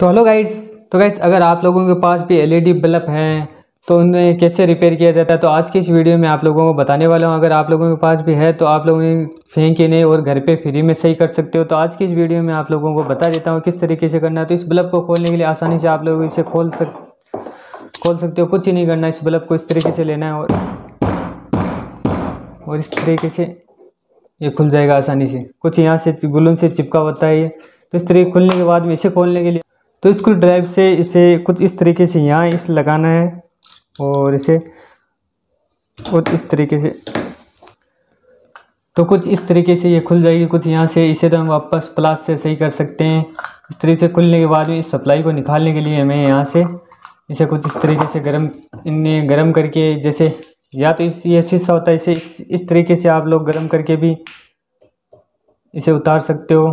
तो hello guys, अगर आप लोगों के पास भी एलईडी बल्ब हैं तो उन्हें कैसे रिपेयर किया जाता है, तो आज की इस वीडियो में आप लोगों को बताने वाला हूं। अगर आप लोगों के पास भी है तो आप लोग उन्हें फेंके नहीं और घर पे फ्री में सही कर सकते हो। तो आज की इस वीडियो में आप लोगों को बता देता हूं किस तरीके से करना है। तो इस बल्ब को खोलने के लिए आसानी से आप लोग इसे खोल सकते हो। कुछ ही नहीं करना, इस बल्ब को इस तरीके से लेना है और इस तरीके से ये खुल जाएगा आसानी से। कुछ यहाँ से गुलन से चिपका होता है ये, तो इस तरीके खुलने के बाद में इसे खोलने के लिए तो स्क्रू ड्राइव से इसे कुछ इस तरीके से यहाँ इस लगाना है और इसे कुछ इस तरीके से, तो कुछ इस तरीके से ये खुल जाएगी कुछ यहाँ से। इसे तो हम वापस प्लास से सही कर सकते हैं। इस तरीके से खुलने के बाद में इस सप्लाई को निकालने के लिए हमें यहाँ से इसे कुछ इस तरीके से गर्म करके, जैसे या तो इस ये शीशा होता है इसे इस तरीके से आप लोग गर्म करके भी इसे उतार सकते हो।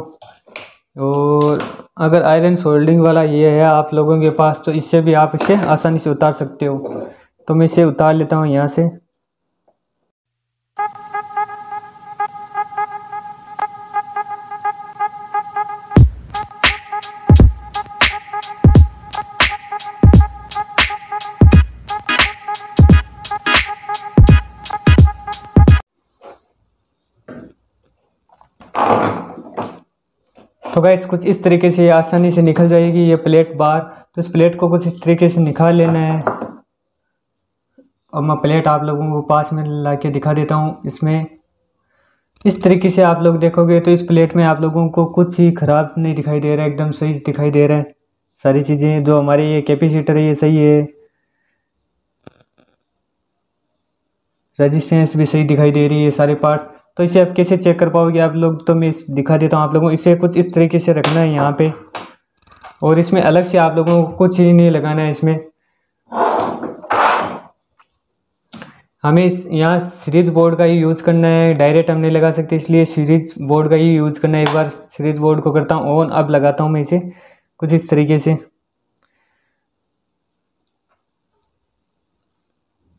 और अगर आयरन सोल्डिंग वाला ये है आप लोगों के पास तो इससे भी आप इसे आसानी से उतार सकते हो। तो मैं इसे उतार लेता हूँ यहाँ से। तो गाइस कुछ इस तरीके से आसानी से निकल जाएगी ये प्लेट बाहर। तो इस प्लेट को कुछ इस तरीके से निकाल लेना है और मैं प्लेट आप लोगों को पास में ला के दिखा देता हूँ। इसमें इस तरीके से आप लोग देखोगे तो इस प्लेट में आप लोगों को कुछ ही ख़राब नहीं दिखाई दे रहा है, एकदम सही दिखाई दे रहा है। सारी चीज़ें जो हमारे ये कैपेसिटर है ये सही है, रजिस्टेंस भी सही दिखाई दे रही है, सारे पार्ट्स। तो इसे आप कैसे चेक कर पाओगे आप लोग, तो मैं दिखा देता हूँ आप लोगों को। इसे कुछ इस तरीके से रखना है यहाँ पे और इसमें अलग से आप लोगों को कुछ ही नहीं लगाना है। इसमें हमें यहाँ सीरीज बोर्ड का ही यूज़ करना है, डायरेक्ट हम नहीं लगा सकते इसलिए सीरीज बोर्ड का ही यूज़ करना है। एक बार सीरीज बोर्ड को करता हूँ ऑन, अब लगाता हूँ मैं इसे कुछ इस तरीके से।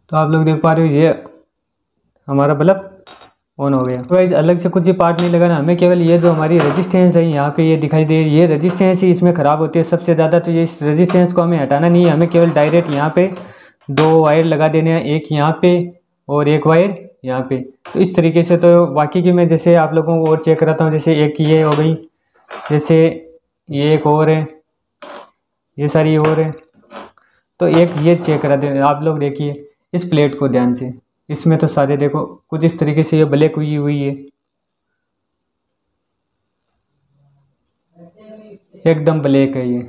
तो आप लोग देख पा रहे हो ये हमारा बल्ब ऑन हो गया। गाइस अलग से कुछ ही पार्ट नहीं लगाना, हमें केवल ये जो हमारी रेजिस्टेंस है यहाँ पे ये दिखाई दे रही है, ये रेजिस्टेंस ही इसमें ख़राब होती है सबसे ज़्यादा। तो ये इस रेजिस्टेंस को हमें हटाना नहीं है, हमें केवल डायरेक्ट यहाँ पे दो वायर लगा देने हैं, एक यहाँ पे और एक वायर यहाँ पे। तो इस तरीके से, तो बाकी की मैं जैसे आप लोगों को और चेक कराता हूँ। जैसे एक ये हो गई, जैसे ये एक और है, ये सारी और है। तो एक ये चेक कराते हैं आप लोग, देखिए इस प्लेट को ध्यान से, इसमें तो सारे देखो कुछ इस तरीके से ये ब्लैक हुई है, एकदम ब्लैक है ये।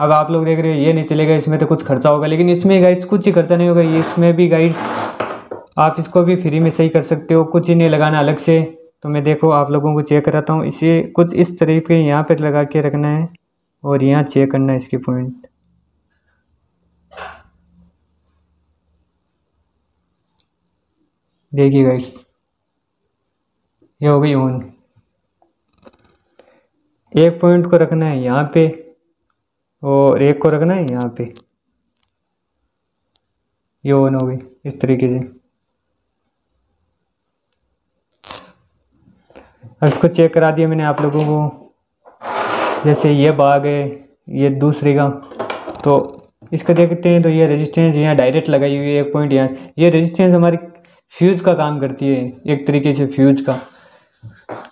अब आप लोग देख रहे हो ये नहीं चलेगा, इसमें तो कुछ खर्चा होगा, लेकिन इसमें गाइस कुछ ही खर्चा नहीं होगा। ये इसमें भी गाइस आप इसको भी फ्री में सही कर सकते हो, कुछ ही नहीं लगाना अलग से। तो मैं देखो आप लोगों को चेक कराता हूँ। इसे कुछ इस तरीके यहाँ पर लगा के रखना है और यहाँ चेक करना है इसके पॉइंट। देखिए गाइस ये हो गई ऑन, एक पॉइंट को रखना है यहाँ पे और एक को रखना है यहाँ पे। ये ऑन हो गई इस तरीके से। अब इसको चेक करा दिया मैंने आप लोगों को। जैसे ये भाग है ये दूसरे का, तो इसको देखते हैं। तो ये रेजिस्टेंस यहाँ डायरेक्ट लगाई हुई है, एक पॉइंट यहाँ। ये रेजिस्टेंस हमारी फ्यूज़ का काम करती है एक तरीके से, फ्यूज़ का,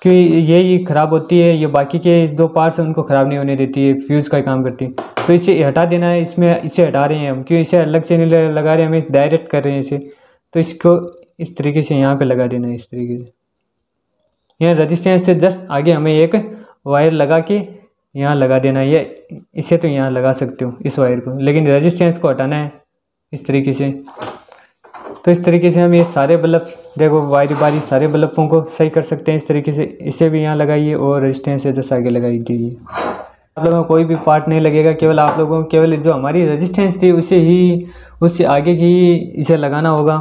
क्योंकि यही ख़राब होती है। ये बाकी के दो पार्ट्स हैं उनको ख़राब नहीं होने देती है, फ्यूज़ का काम करती है। तो इसे हटा देना है, इसमें इसे हटा रहे हैं हम, क्यों इसे अलग से नहीं लगा रहे, हमें डायरेक्ट कर रहे हैं इसे। तो इसको इस तरीके से यहाँ पे लगा देना है, इस तरीके से। यहाँ रजिस्टेंस से जस्ट आगे हमें एक वायर लगा के यहाँ लगा देना है। ये इसे तो यहाँ लगा सकते हो इस वायर को, लेकिन रजिस्टेंस को हटाना है इस तरीके से। तो इस तरीके से हम ये सारे बल्ब देखो बारी बारी सारे बल्बों को सही कर सकते हैं इस तरीके से। इसे भी यहाँ लगाइए और रेजिस्टेंस से जैसे आगे लगाई दीजिए। आप लोगों को कोई भी पार्ट नहीं लगेगा, केवल आप लोगों को केवल जो हमारी रेजिस्टेंस थी उसे ही, उससे आगे की इसे लगाना होगा।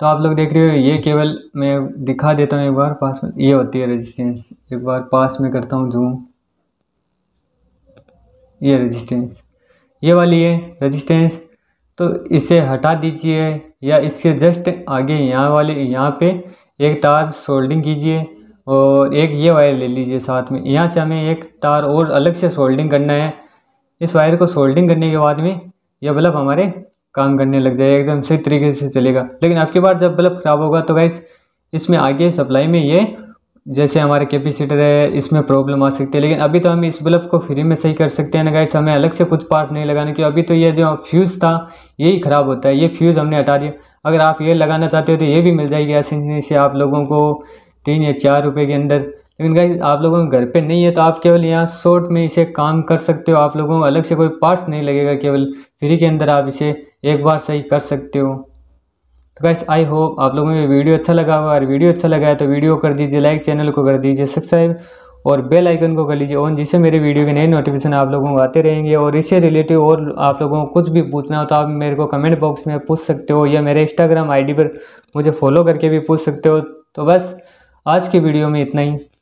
तो आप लोग देख रहे हो ये, केवल मैं दिखा देता हूँ एक बार पास में, ये होती है रेजिस्टेंस। एक बार पास में करता हूँ जूम, ये रेजिस्टेंस ये वाली है रेजिस्टेंस। तो इसे हटा दीजिए या इसके जस्ट आगे यहाँ वाले यहाँ पे एक तार सोल्डिंग कीजिए और एक ये वायर ले लीजिए साथ में। यहाँ से हमें एक तार और अलग से सोल्डिंग करना है। इस वायर को सोल्डिंग करने के बाद में यह बल्ब हमारे काम करने लग जाएगा, एकदम सही तरीके से चलेगा। लेकिन आपके पास जब बल्ब ख़राब होगा तो गाइस इसमें आगे सप्लाई में ये जैसे हमारा कैपेसिटर है इसमें प्रॉब्लम आ सकती है। लेकिन अभी तो हम इस बल्ब को फ्री में सही कर सकते हैं ना गाइस, हमें अलग से कुछ पार्ट नहीं लगाने की। अभी तो ये जो फ्यूज़ था यही ख़राब होता है, ये फ्यूज़ हमने हटा दिया। अगर आप ये लगाना चाहते हो तो ये भी मिल जाएगी आसानी से आप लोगों को 3 या 4 रुपये के अंदर। लेकिन गाइस आप लोगों के घर पे नहीं है तो आप केवल यहाँ शॉर्ट में इसे काम कर सकते हो, आप लोगों को अलग से कोई पार्ट्स नहीं लगेगा, केवल फ्री के अंदर आप इसे एक बार सही कर सकते हो। तो गाइस आई होप आप लोगों को ये वीडियो अच्छा लगा होगा, और वीडियो अच्छा लगा है तो वीडियो कर दीजिए लाइक, चैनल को कर दीजिए सब्सक्राइब और बेल आइकन को कर लीजिए ऑन, जिससे मेरे वीडियो के नए नोटिफिकेशन आप लोगों को आते रहेंगे। और इससे रिलेटेड और आप लोगों को कुछ भी पूछना हो तो आप मेरे को कमेंट बॉक्स में पूछ सकते हो, या मेरे इंस्टाग्राम ID पर मुझे फॉलो करके भी पूछ सकते हो। तो बस आज की वीडियो में इतना ही।